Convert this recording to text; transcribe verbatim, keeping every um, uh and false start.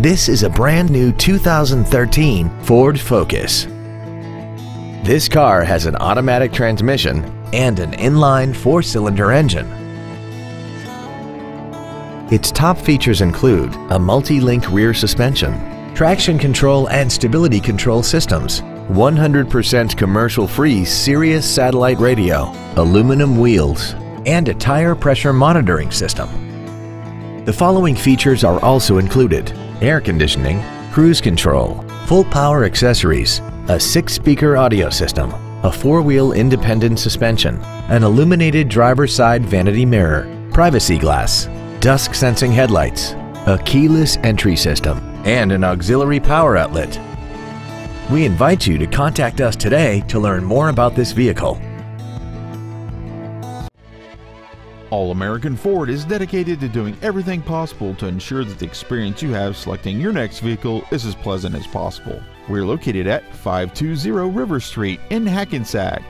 This is a brand new two thousand thirteen Ford Focus. This car has an automatic transmission and an inline four-cylinder engine. Its top features include a multi-link rear suspension, traction control and stability control systems, one hundred percent commercial-free Sirius satellite radio, aluminum wheels, and a tire pressure monitoring system. The following features are also included: air conditioning, cruise control, full power accessories, a six-speaker audio system, a four-wheel independent suspension, an illuminated driver's side vanity mirror, privacy glass, dusk sensing headlights, a keyless entry system, and an auxiliary power outlet. We invite you to contact us today to learn more about this vehicle. All American Ford is dedicated to doing everything possible to ensure that the experience you have selecting your next vehicle is as pleasant as possible. We're located at five two zero River Street in Hackensack.